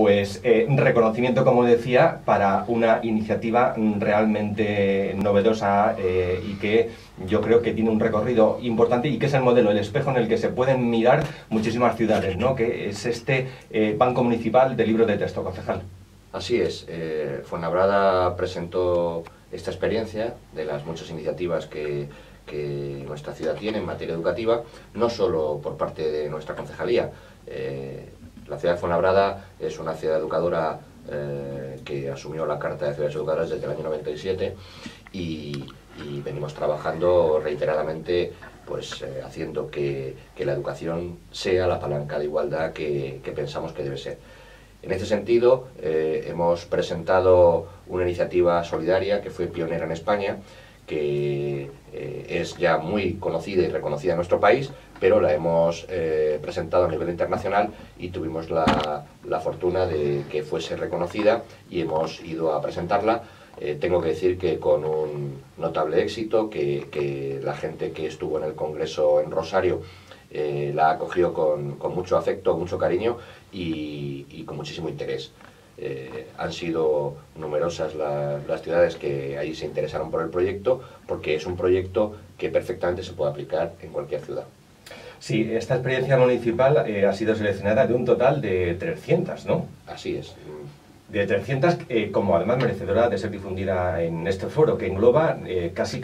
pues reconocimiento, como decía, para una iniciativa realmente novedosa y que yo creo que tiene un recorrido importante y que es el modelo, el espejo en el que se pueden mirar muchísimas ciudades, ¿no? Que es este Banco Municipal de Libros de Texto, concejal. Así es, Fuenlabrada presentó esta experiencia de las muchas iniciativas que nuestra ciudad tiene en materia educativa, no solo por parte de nuestra concejalía. La ciudad de Fuenlabrada es una ciudad educadora que asumió la Carta de Ciudades Educadoras desde el año 97 y venimos trabajando reiteradamente, pues haciendo que la educación sea la palanca de igualdad que pensamos que debe ser. En ese sentido, hemos presentado una iniciativa solidaria que fue pionera en España, que es ya muy conocida y reconocida en nuestro país, pero la hemos presentado a nivel internacional y tuvimos la fortuna de que fuese reconocida y hemos ido a presentarla. Tengo que decir que con un notable éxito, que la gente que estuvo en el Congreso en Rosario la acogió con mucho afecto, mucho cariño y con muchísimo interés. Han sido numerosas las ciudades que ahí se interesaron por el proyecto, porque es un proyecto que perfectamente se puede aplicar en cualquier ciudad. Sí, esta experiencia municipal ha sido seleccionada de un total de 300, ¿no? Así es. De 300, como además merecedora de ser difundida en este foro, que engloba casi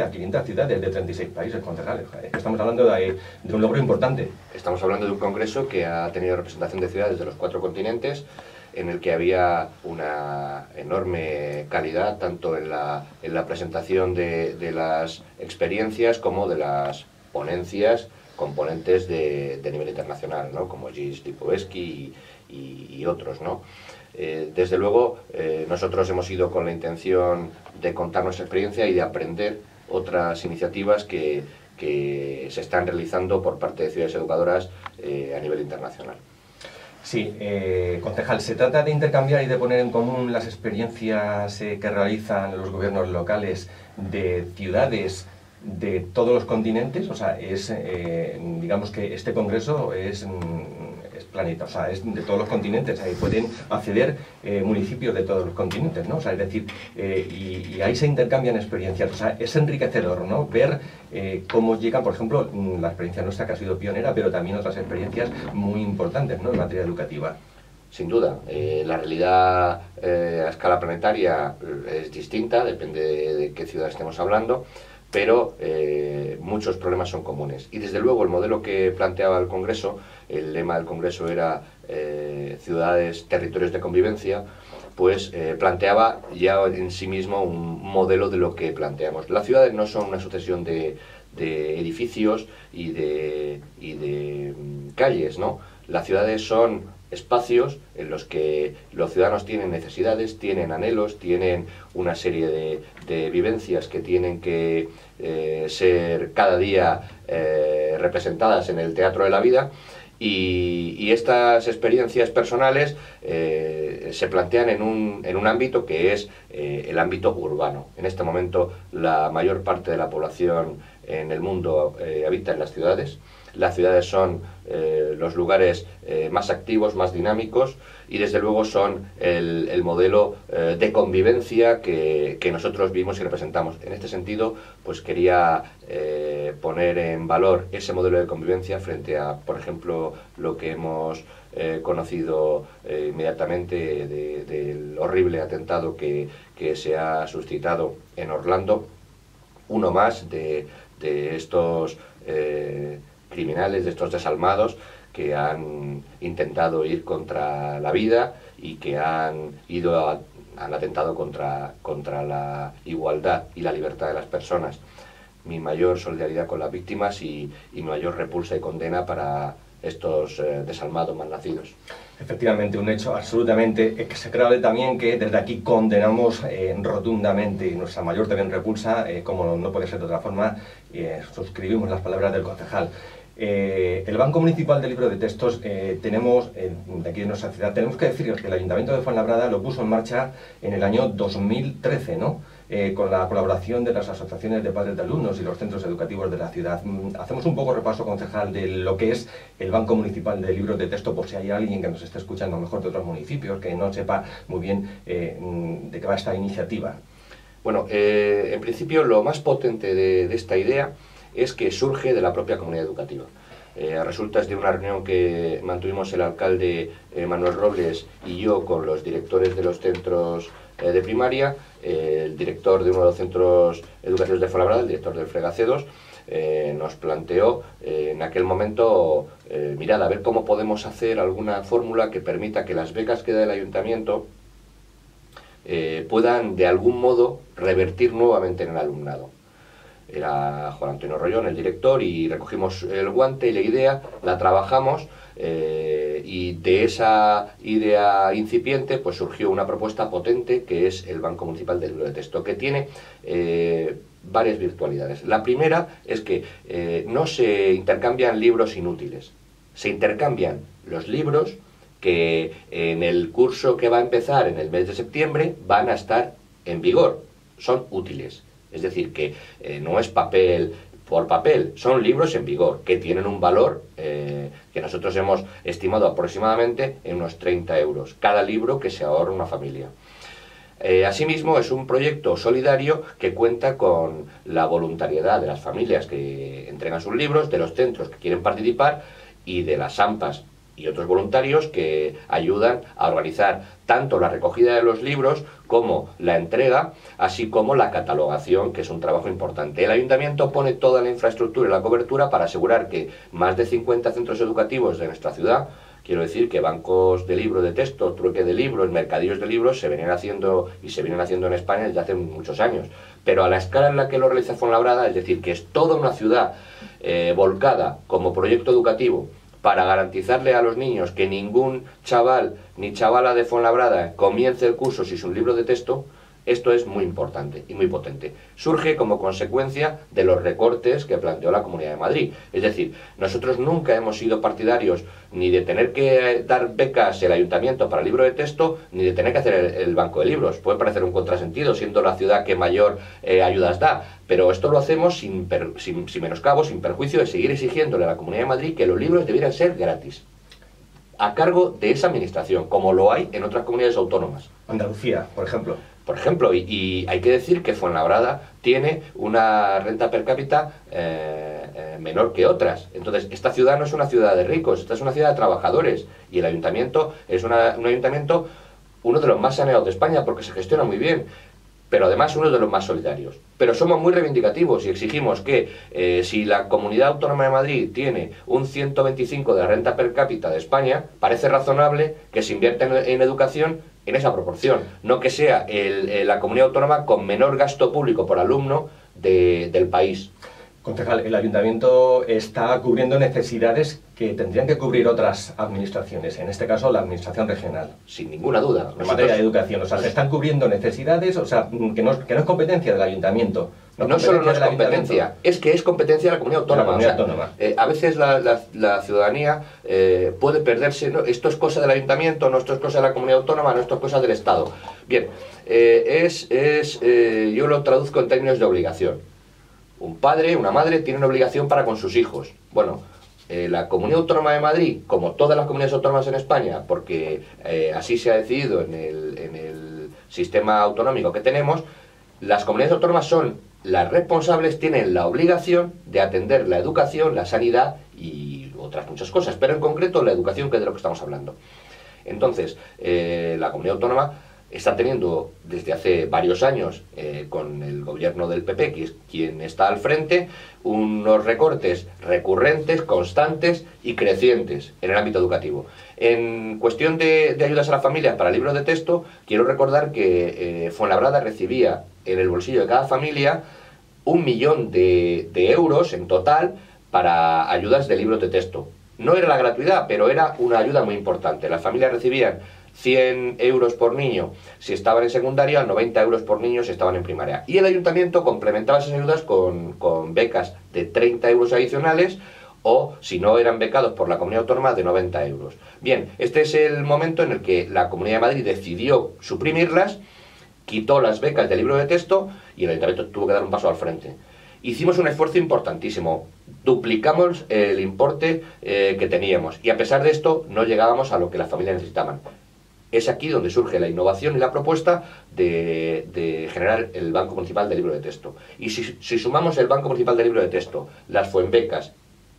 a 500 ciudades de 36 países, concejales. Estamos hablando de un logro importante. Estamos hablando de un congreso que ha tenido representación de ciudades de los 4 continentes, en el que había una enorme calidad, tanto en la presentación de las experiencias como de las ponencias, componentes de nivel internacional, ¿no? Como Gilles Lipovetsky y otros, ¿no? Desde luego, nosotros hemos ido con la intención de contar nuestra experiencia y de aprender otras iniciativas que se están realizando por parte de ciudades educadoras a nivel internacional. Sí, concejal, ¿se trata de intercambiar y de poner en común las experiencias que realizan los gobiernos locales de ciudades de todos los continentes? O sea, es, digamos que este congreso es planeta, o sea, es de todos los continentes, ahí pueden acceder municipios de todos los continentes, ¿no? O sea, es decir, y ahí se intercambian experiencias, o sea, es enriquecedor, ¿no? Ver cómo llegan, por ejemplo, la experiencia nuestra que ha sido pionera, pero también otras experiencias muy importantes, ¿no? En materia educativa. Sin duda, la realidad a escala planetaria es distinta, depende de qué ciudad estemos hablando, pero muchos problemas son comunes. Y desde luego el modelo que planteaba el Congreso, el lema del Congreso era ciudades, territorios de convivencia, pues planteaba ya en sí mismo un modelo de lo que planteamos. Las ciudades no son una sucesión de edificios y de calles, ¿no? Las ciudades son espacios en los que los ciudadanos tienen necesidades, tienen anhelos, tienen una serie de vivencias que tienen que ser cada día representadas en el teatro de la vida y estas experiencias personales se plantean en un ámbito que es el ámbito urbano. En este momento la mayor parte de la población en el mundo habita en las ciudades. Las ciudades son los lugares más activos, más dinámicos y desde luego son el modelo de convivencia que nosotros vimos y representamos. En este sentido, pues quería poner en valor ese modelo de convivencia frente a, por ejemplo, lo que hemos conocido inmediatamente del horrible atentado que se ha suscitado en Orlando. Uno más de estos criminales, de estos desalmados que han intentado ir contra la vida y que han han atentado contra la igualdad y la libertad de las personas. Mi mayor solidaridad con las víctimas y mi mayor repulsa y condena para estos desalmados malnacidos. Efectivamente, un hecho absolutamente execrable también que desde aquí condenamos rotundamente y nuestra mayor también repulsa, como no puede ser de otra forma, suscribimos las palabras del concejal. El Banco Municipal de Libros de Textos tenemos, de aquí de nuestra ciudad, tenemos que decir que el Ayuntamiento de Fuenlabrada lo puso en marcha en el año 2013, ¿no? con la colaboración de las asociaciones de padres de alumnos y los centros educativos de la ciudad. Hacemos un poco repaso, concejal, de lo que es el Banco Municipal de Libros de Texto, por si hay alguien que nos esté escuchando, a lo mejor de otros municipios, que no sepa muy bien de qué va esta iniciativa. Bueno, en principio lo más potente de esta idea es que surge de la propia comunidad educativa. A resultas de una reunión que mantuvimos el alcalde Manuel Robles y yo con los directores de los centros de primaria, el director de uno de los centros educativos de Fuenlabrada, el director del Fregacedos, nos planteó en aquel momento, mirad, a ver cómo podemos hacer alguna fórmula que permita que las becas que da el ayuntamiento puedan de algún modo revertir nuevamente en el alumnado. Era Juan Antonio Rollón el director y recogimos el guante y la idea, la trabajamos y de esa idea incipiente pues surgió una propuesta potente que es el Banco Municipal de Libros de Texto, que tiene varias virtualidades. La primera es que no se intercambian libros inútiles, se intercambian los libros que en el curso que va a empezar en el mes de septiembre van a estar en vigor, son útiles. Es decir, que no es papel por papel, son libros en vigor, que tienen un valor que nosotros hemos estimado aproximadamente en unos 30 euros, cada libro que se ahorra una familia. Asimismo, es un proyecto solidario que cuenta con la voluntariedad de las familias que entregan sus libros, de los centros que quieren participar y de las AMPAs y otros voluntarios que ayudan a organizar tanto la recogida de los libros como la entrega, así como la catalogación, que es un trabajo importante. El ayuntamiento pone toda la infraestructura y la cobertura para asegurar que más de 50 centros educativos de nuestra ciudad, quiero decir que bancos de libros de texto, trueque de libros, mercadillos de libros se venían haciendo y se vienen haciendo en España desde hace muchos años, pero a la escala en la que lo realiza Fuenlabrada, es decir, que es toda una ciudad volcada como proyecto educativo para garantizarle a los niños que ningún chaval ni chavala de Fuenlabrada comience el curso sin un libro de texto, esto es muy importante y muy potente. Surge como consecuencia de los recortes que planteó la Comunidad de Madrid. Es decir, nosotros nunca hemos sido partidarios ni de tener que dar becas el ayuntamiento para libro de texto, ni de tener que hacer el banco de libros. Puede parecer un contrasentido, siendo la ciudad que mayor ayudas da, pero esto lo hacemos sin menoscabo, sin perjuicio de seguir exigiéndole a la Comunidad de Madrid que los libros debieran ser gratis, a cargo de esa administración, como lo hay en otras comunidades autónomas. Andalucía, por ejemplo. Por ejemplo, y hay que decir que Fuenlabrada tiene una renta per cápita menor que otras. Entonces, esta ciudad no es una ciudad de ricos, esta es una ciudad de trabajadores. Y el ayuntamiento es un ayuntamiento, uno de los más saneados de España, porque se gestiona muy bien, pero además uno de los más solidarios. Pero somos muy reivindicativos y exigimos que si la Comunidad Autónoma de Madrid tiene un 125 de la renta per cápita de España, parece razonable que se invierta en educación en esa proporción, no que sea la comunidad autónoma con menor gasto público por alumno del país. Concejal, el ayuntamiento está cubriendo necesidades que tendrían que cubrir otras administraciones, en este caso la administración regional. Sin ninguna duda. En materia de educación, o sea, se están cubriendo necesidades, o sea, que no es competencia del ayuntamiento. No solo no es competencia, es que es competencia de la comunidad autónoma. A veces la ciudadanía puede perderse, ¿no? Esto es cosa del ayuntamiento, no, esto es cosa de la comunidad autónoma, no, esto es cosa del Estado. Bien, yo lo traduzco en términos de obligación. Un padre, una madre tiene una obligación para con sus hijos. Bueno, la Comunidad Autónoma de Madrid, como todas las comunidades autónomas en España, porque así se ha decidido en el sistema autonómico que tenemos, las comunidades autónomas son las responsables, tienen la obligación de atender la educación, la sanidad y otras muchas cosas, pero en concreto la educación, que es de lo que estamos hablando. Entonces, la comunidad autónoma está teniendo desde hace varios años, con el gobierno del PP, que es quien está al frente, unos recortes recurrentes, constantes y crecientes en el ámbito educativo. En cuestión de ayudas a las familias para libros de texto, quiero recordar que Fuenlabrada recibía en el bolsillo de cada familia 1 millón de euros en total para ayudas de libros de texto. No era la gratuidad, pero era una ayuda muy importante. Las familias recibían 100 euros por niño si estaban en secundaria, 90 euros por niño si estaban en primaria. Y el ayuntamiento complementaba esas ayudas con becas de 30 euros adicionales, o si no eran becados por la comunidad autónoma, de 90 euros. Bien, este es el momento en el que la Comunidad de Madrid decidió suprimirlas, quitó las becas del libro de texto y el ayuntamiento tuvo que dar un paso al frente. Hicimos un esfuerzo importantísimo, duplicamos el importe que teníamos y a pesar de esto no llegábamos a lo que las familias necesitaban. Es aquí donde surge la innovación y la propuesta de generar el Banco Municipal de Libro de Texto. Y si sumamos el Banco Municipal de Libro de Texto, las Fuenbecas,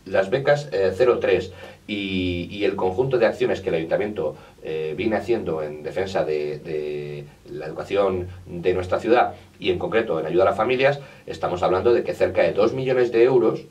las becas 03 y el conjunto de acciones que el ayuntamiento viene haciendo en defensa de la educación de nuestra ciudad y en concreto en ayuda a las familias, estamos hablando de que cerca de 2 millones de euros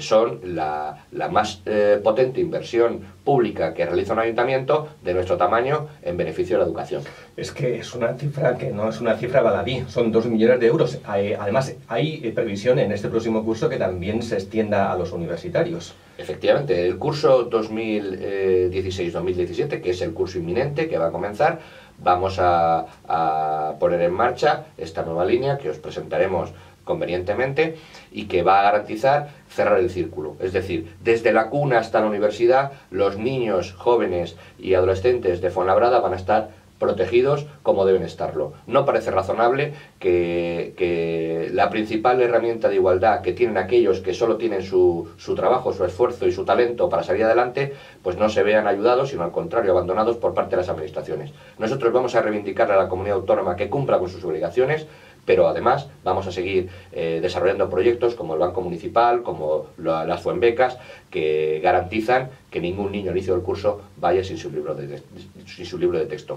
son la más potente inversión pública que realiza un ayuntamiento de nuestro tamaño en beneficio de la educación. Es que es una cifra que no es una cifra baladí, son 2 millones de euros. Además, hay previsión en este próximo curso que también se extienda a los universitarios. Efectivamente, el curso 2016-2017, que es el curso inminente que va a comenzar, vamos a poner en marcha esta nueva línea que os presentaremos convenientemente y que va a garantizar cerrar el círculo. Es decir, desde la cuna hasta la universidad, los niños, jóvenes y adolescentes de Fuenlabrada van a estar protegidos como deben estarlo. No parece razonable que la principal herramienta de igualdad que tienen aquellos que solo tienen su trabajo, su esfuerzo y su talento para salir adelante, pues no se vean ayudados, sino al contrario, abandonados por parte de las administraciones. Nosotros vamos a reivindicar a la comunidad autónoma que cumpla con sus obligaciones, pero además vamos a seguir desarrollando proyectos como el Banco Municipal, como las Fuenbecas, que garantizan que ningún niño al inicio del curso vaya sin su libro de texto.